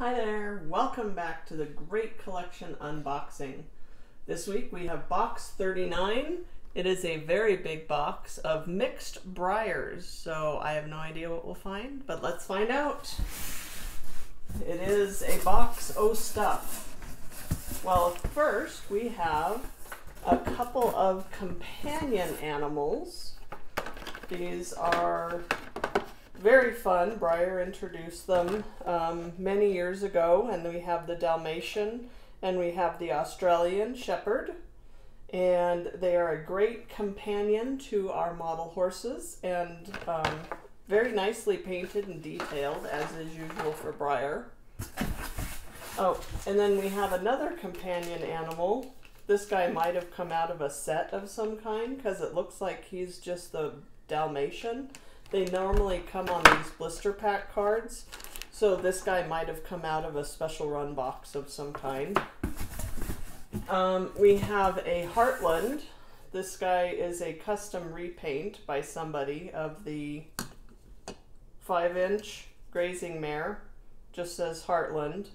Hi there, welcome back to the Great Collection Unboxing. This week we have box 39. It is a very big box of mixed Breyers, so I have no idea what we'll find, but let's find out. It is a box of stuff. Well, first we have a couple of companion animals. These are very fun. Breyer introduced them many years ago, and we have the Dalmatian and we have the Australian Shepherd, and they are a great companion to our model horses and very nicely painted and detailed, as is usual for Breyer. Oh, and then we have another companion animal. This guy might have come out of a set of some kind because it looks like he's just the Dalmatian. They normally come on these blister pack cards, so this guy might have come out of a special run box of some kind. We have a Heartland. This guy is a custom repaint by somebody of the 5-inch grazing mare. Just says Heartland.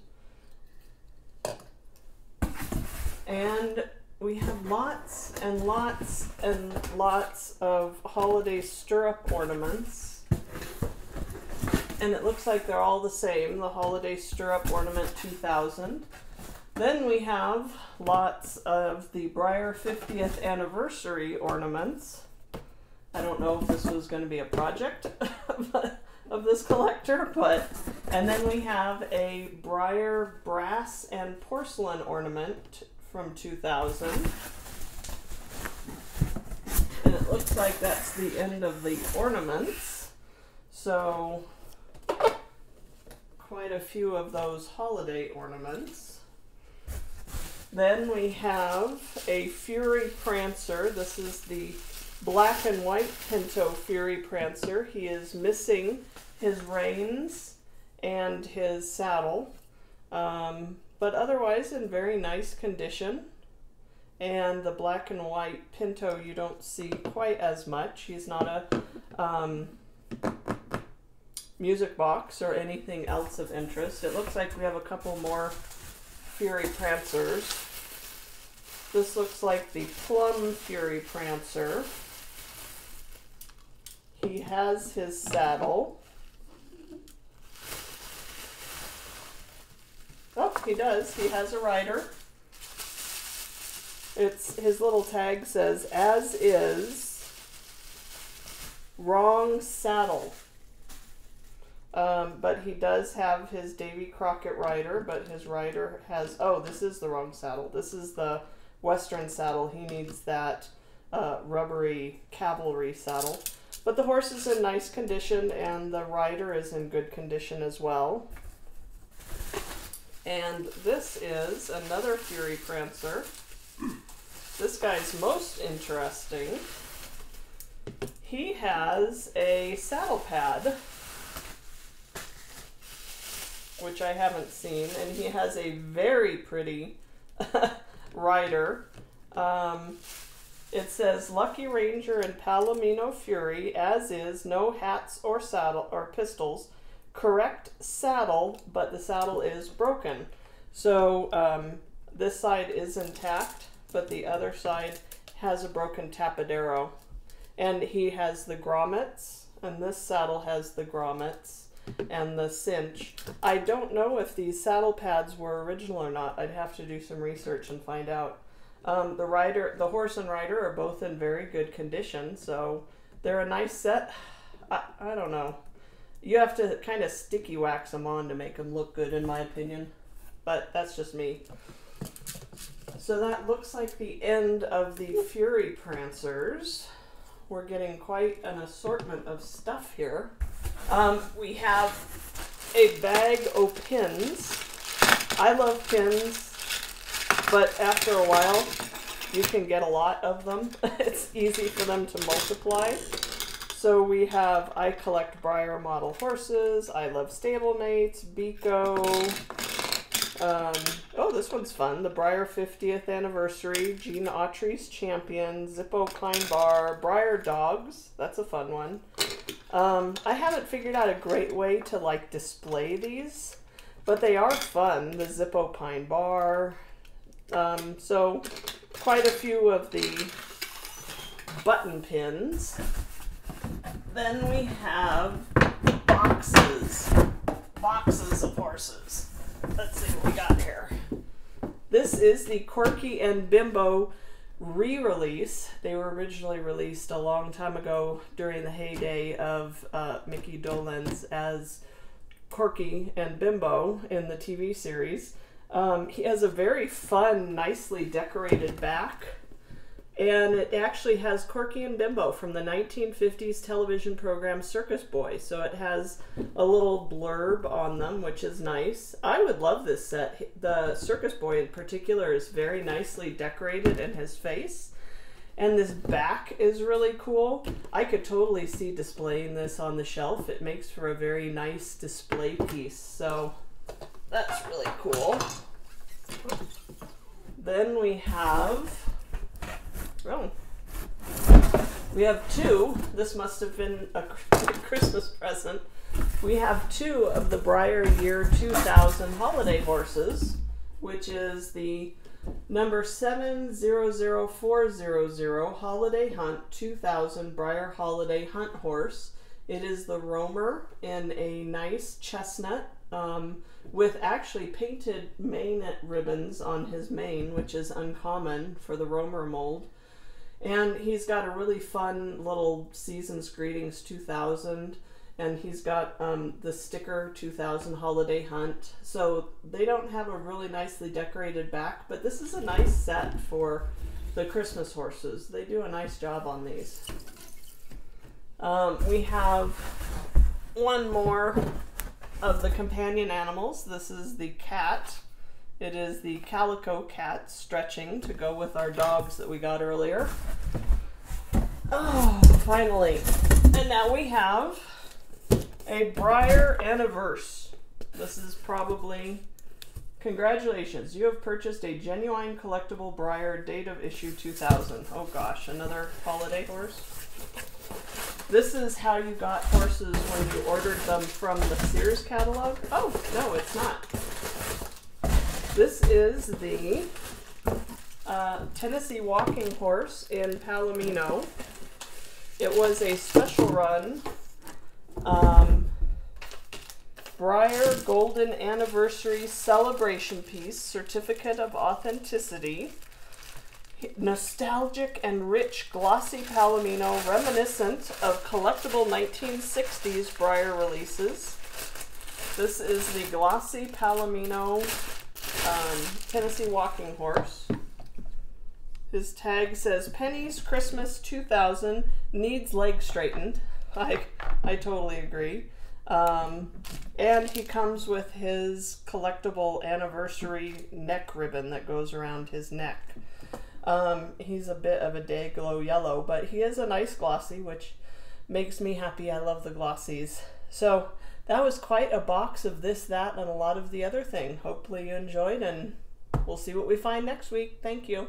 And we have lots and lots and lots of holiday stirrup ornaments, and it looks like they're all the same, the Holiday Stirrup Ornament 2000. Then we have lots of the Breyer 50th Anniversary ornaments. I don't know if this was going to be a project of this collector, but... And then we have a Breyer Brass and Porcelain Ornament from 2000, and it looks like that's the end of the ornaments, so quite a few of those holiday ornaments. Then we have a Fury Prancer. This is the black and white Pinto Fury Prancer. He is missing his reins and his saddle, but otherwise in very nice condition. And the black and white Pinto you don't see quite as much. He's not a music box or anything else of interest. It looks like we have a couple more Fury Prancers. This looks like the Plum Fury Prancer. He has his saddle. Oh, he does. He has a rider. It's his little tag says, "As is, wrong saddle." But he does have his Davy Crockett rider, but his rider has, oh, this is the wrong saddle. This is the Western saddle. He needs that rubbery cavalry saddle. But the horse is in nice condition and the rider is in good condition as well. And this is another Fury Prancer. This guy's most interesting. He has a saddle pad, which I haven't seen, and he has a very pretty rider. It says Lucky Ranger and Palomino Fury, as is, no hats or saddle or pistols. Correct saddle, but the saddle is broken. So this side is intact, but the other side has a broken tapadero. And he has the grommets, and this saddle has the grommets and the cinch. I don't know if these saddle pads were original or not. I'd have to do some research and find out. The horse and rider are both in very good condition, so they're a nice set. I don't know. You have to kind of sticky wax them on to make them look good, in my opinion, but that's just me. So that looks like the end of the Fury Prancers. We're getting quite an assortment of stuff here. We have a bag of pins. I love pins, but after a while, you can get a lot of them. It's easy for them to multiply. So we have, I collect Breyer model horses, I love Stable Mates, Biko. Oh, this one's fun. The Breyer 50th Anniversary, Gene Autry's Champion, Zippo Pine Bar, Breyer Dogs. That's a fun one. I haven't figured out a great way to like display these, But they are fun, the Zippo Pine Bar. So quite a few of the button pins. Then we have boxes. Boxes of horses. Let's see what we got here. This is the Corky and Bimbo re-release. They were originally released a long time ago during the heyday of Mickey Dolenz as Corky and Bimbo in the TV series. He has a very fun, nicely decorated back, and it actually has Corky and Bimbo from the 1950s television program Circus Boy, so it has a little blurb on them, which is nice. I would love this set. The Circus Boy in particular is very nicely decorated in his face, and this back is really cool. I could totally see displaying this on the shelf. It makes for a very nice display piece, so that's really cool. Then we have... Oh. We have two. This must have been a Christmas present. We have two of the Breyer Year 2000 holiday horses, which is the number 700400 Holiday Hunt 2000 Breyer Holiday Hunt horse. It is the Romer in a nice chestnut with actually painted mainnet ribbons on his mane, which is uncommon for the Romer mold. And he's got a really fun little Season's Greetings 2000, and he's got the sticker 2000 Holiday Hunt. So they don't have a really nicely decorated back, but this is a nice set for the Christmas horses. They do a nice job on these. We have one more of the companion animals. This is the cat. It is the calico cat stretching to go with our dogs that we got earlier. Oh, finally. And now we have a Breyer Anniverse. This is probably... Congratulations, you have purchased a genuine collectible Breyer date of issue 2000. Oh gosh, another holiday horse. This is how you got horses when you ordered them from the Sears catalog. Oh, no, it's not. This is the Tennessee Walking Horse in Palomino. It was a special run Breyer Golden Anniversary Celebration Piece, Certificate of Authenticity. Nostalgic and rich glossy Palomino, reminiscent of collectible 1960s Breyer releases. This is the glossy Palomino Tennessee Walking Horse. His tag says Penny's Christmas 2000 needs leg straightened. I totally agree. And he comes with his collectible anniversary neck ribbon that goes around his neck. He's a bit of a day glow yellow, but he is a nice glossy, which makes me happy. I love the glossies. So that was quite a box of this, that, and a lot of the other thing. Hopefully you enjoyed, and we'll see what we find next week. Thank you.